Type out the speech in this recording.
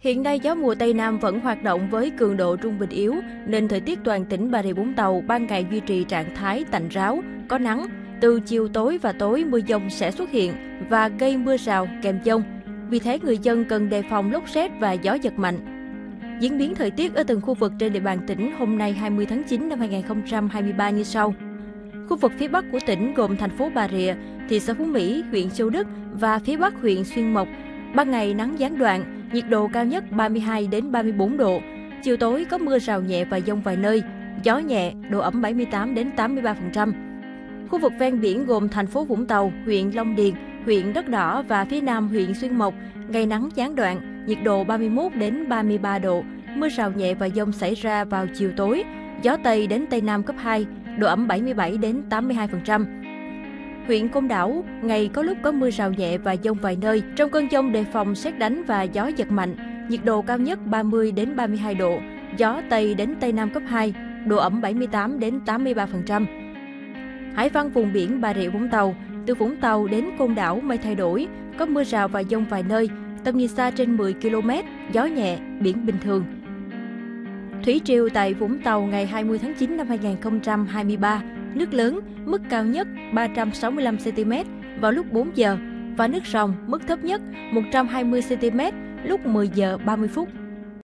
Hiện nay gió mùa Tây Nam vẫn hoạt động với cường độ trung bình yếu, nên thời tiết toàn tỉnh Bà Rịa Vũng Tàu ban ngày duy trì trạng thái tạnh ráo, có nắng. Từ chiều tối và tối mưa dông sẽ xuất hiện và gây mưa rào kèm dông. Vì thế người dân cần đề phòng lốc sét và gió giật mạnh. Diễn biến thời tiết ở từng khu vực trên địa bàn tỉnh hôm nay 20 tháng 9 năm 2023 như sau. Khu vực phía Bắc của tỉnh gồm thành phố Bà Rịa, thị xã Phú Mỹ, huyện Châu Đức và phía Bắc huyện Xuyên Mộc. Ban ngày nắng gián đoạn, nhiệt độ cao nhất 32 đến 34 độ. Chiều tối có mưa rào nhẹ và dông vài nơi, gió nhẹ, độ ẩm 78 đến 83%. Khu vực ven biển gồm thành phố Vũng Tàu, huyện Long Điền, huyện Đất Đỏ và phía Nam huyện Xuyên Mộc, ngày nắng gián đoạn, nhiệt độ 31 đến 33 độ, mưa rào nhẹ và dông xảy ra vào chiều tối, gió Tây đến Tây Nam cấp 2, độ ẩm 77 đến 82%. Huyện Côn Đảo, ngày có lúc có mưa rào nhẹ và dông vài nơi, trong cơn dông đề phòng sét đánh và gió giật mạnh, nhiệt độ cao nhất 30 đến 32 độ, gió Tây đến Tây Nam cấp 2, độ ẩm 78 đến 83%. Hải văn vùng biển Bà Rịa Vũng Tàu, từ Vũng Tàu đến Côn Đảo mây thay đổi, có mưa rào và dông vài nơi, tầm nhìn xa trên 10 km, gió nhẹ, biển bình thường. Thủy triều tại Vũng Tàu ngày 20 tháng 9 năm 2023, nước lớn, mức cao nhất 365 cm vào lúc 4 giờ và nước ròng mức thấp nhất 120 cm lúc 10 giờ 30 phút.